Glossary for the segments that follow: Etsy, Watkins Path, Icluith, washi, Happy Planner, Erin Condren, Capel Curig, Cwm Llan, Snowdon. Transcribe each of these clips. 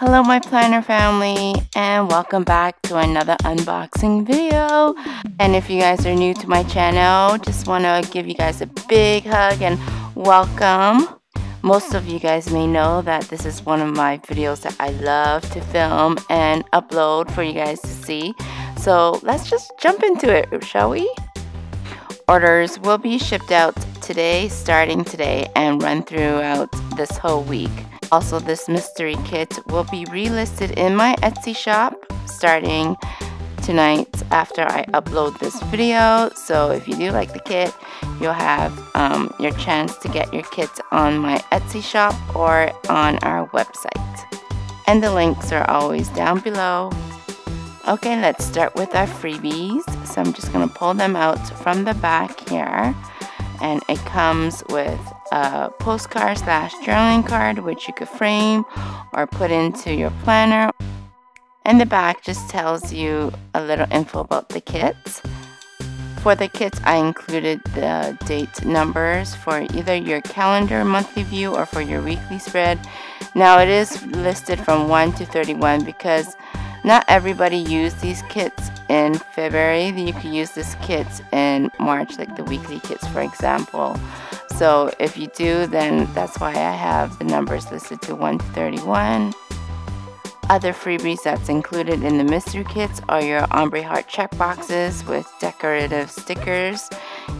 Hello my planner family, and welcome back to another unboxing video. And if you guys are new to my channel, just want to give you guys a big hug and welcome. Most of you guys may know that this is one of my videos that I love to film and upload for you guys to see. So let's just jump into it, shall we? Orders will be shipped out today, starting today, and run throughout this whole week. Also, this mystery kit will be relisted in my Etsy shop starting tonight after I upload this video. So if you do like the kit, you'll have your chance to get your kits on my Etsy shop or on our website. And the links are always down below. Okay, let's start with our freebies. So I'm just going to pull them out from the back here. And it comes with a postcard / journaling card, which you could frame or put into your planner. And the back just tells you a little info about the kits. For the kits, I included the date numbers for either your calendar monthly view or for your weekly spread. Now it is listed from 1 to 31 because not everybody used these kits in February. You could use these kits in March, like the weekly kits, for example. So if you do, then that's why I have the numbers listed to 1 to 31. Other freebies that's included in the mystery kits are your ombre heart checkboxes with decorative stickers.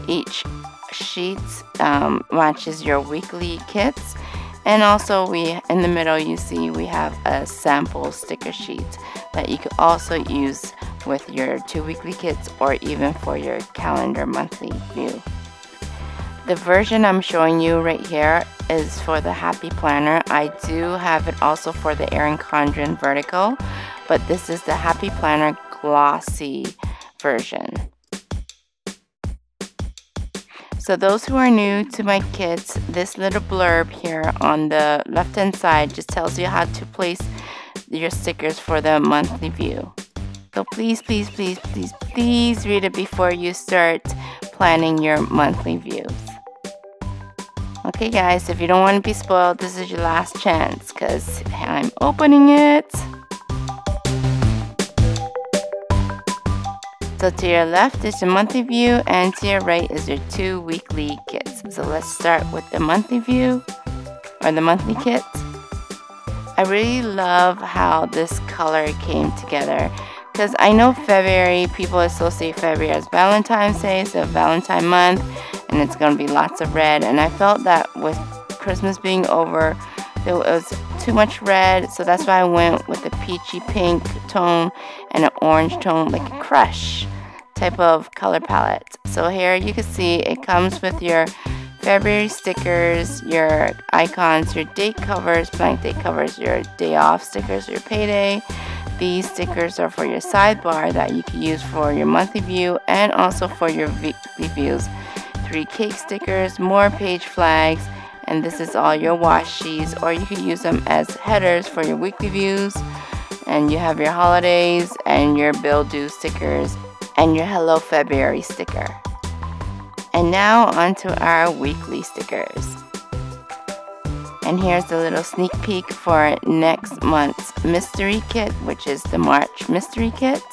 Each sheet matches your weekly kits. And also, in the middle, you see we have a sample sticker sheet that you could also use with your 2 weekly kits or even for your calendar monthly view. The version I'm showing you right here is for the Happy Planner. I do have it also for the Erin Condren Vertical, but this is the Happy Planner Glossy version. So those who are new to my kits, this little blurb here on the left hand side just tells you how to place your stickers for the monthly view. So please, please, please, please, please read it before you start planning your monthly views. Okay guys, if you don't want to be spoiled, this is your last chance because I'm opening it. So to your left is your monthly view, and to your right is your 2 weekly kits. So let's start with the monthly view, or the monthly kit. I really love how this color came together, because I know February, people associate February as Valentine's Day, so Valentine month, and it's going to be lots of red. And I felt that with Christmas being over, it was too much red, so that's why I went with a peachy pink tone and an orange tone, like a crush type of color palette. So here you can see it comes with your February stickers, your icons, your date covers, blank date covers, your day off stickers, your payday. These stickers are for your sidebar that you can use for your monthly view and also for your weekly views. 3 cake stickers, more page flags. And this is all your washies, or you could use them as headers for your weekly views. And you have your holidays and your bill due stickers and your Hello February sticker. And now onto our weekly stickers. And here's a little sneak peek for next month's mystery kit, which is the March mystery kit.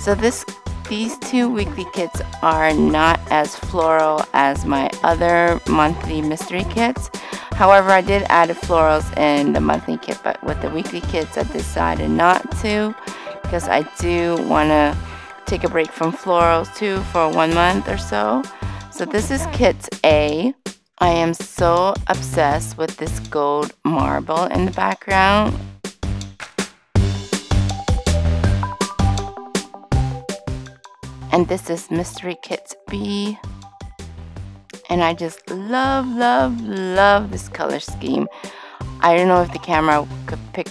So these 2 weekly kits are not as floral as my other monthly mystery kits. However, I did add florals in the monthly kit, but with the weekly kits I decided not to, because I do want to take a break from florals too for 1 month or so. So this is kit A. I am so obsessed with this gold marble in the background. And this is mystery kit B. And I just love, love, love this color scheme. I don't know if the camera could pick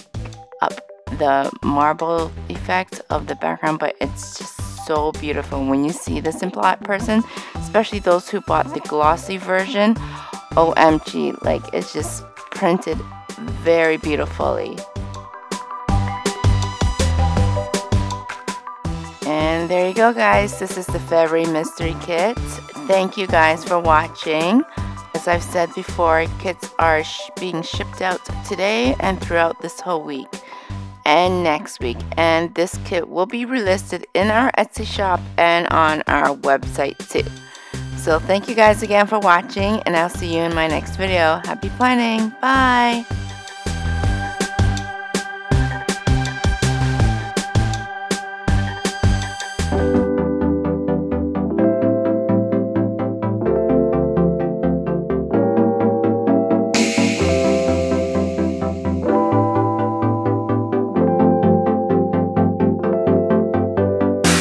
up the marble effect of the background, but it's just so beautiful when you see this in person, especially those who bought the glossy version. OMG, like it's just printed very beautifully. And there you go guys, this is the February mystery kit. Thank you guys for watching. As I've said before, kits are being shipped out today and throughout this whole week. and next week, and this kit will be relisted in our Etsy shop and on our website too. So thank you guys again for watching, and I'll see you in my next video. Happy planning. Bye.